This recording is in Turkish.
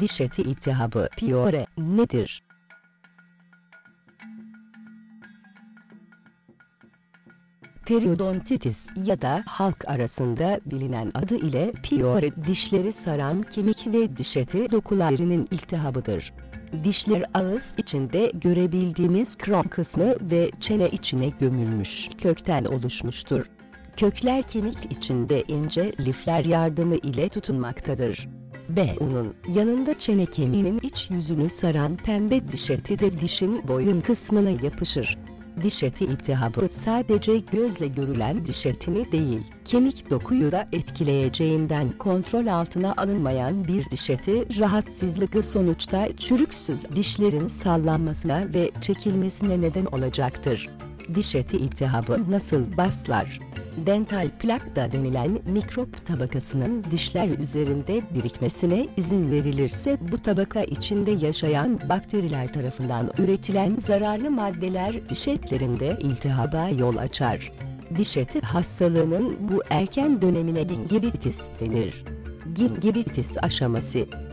Diş eti iltihabı (Piyore) nedir? Periodontitis ya da halk arasında bilinen adı ile piyore, dişleri saran kemik ve diş eti dokularının iltihabıdır. Dişler ağız içinde görebildiğimiz krom kısmı ve çene içine gömülmüş kökten oluşmuştur. Kökler kemik içinde ince lifler yardımı ile tutunmaktadır. Bunun yanında çene kemiğinin iç yüzünü saran pembe diş eti de dişin boyun kısmına yapışır. Diş eti iltihabı sadece gözle görülen diş etini değil, kemik dokuyu da etkileyeceğinden kontrol altına alınmayan bir diş eti rahatsızlığı sonuçta çürüksüz dişlerin sallanmasına ve çekilmesine neden olacaktır. Diş eti iltihabı nasıl başlar? Dental plak da denilen mikrop tabakasının dişler üzerinde birikmesine izin verilirse bu tabaka içinde yaşayan bakteriler tarafından üretilen zararlı maddeler diş etlerinde iltihaba yol açar. Diş eti hastalığının bu erken dönemine gingivitis denir. Gingivitis aşaması.